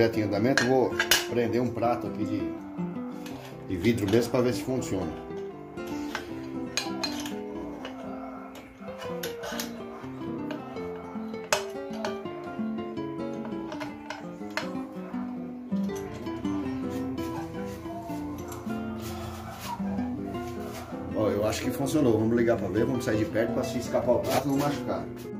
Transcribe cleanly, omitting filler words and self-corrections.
projeto em andamento, vou prender um prato aqui de vidro mesmo para ver se funciona. Ó, eu acho que funcionou. Vamos ligar para ver, vamos sair de perto para se escapar o prato e não machucar.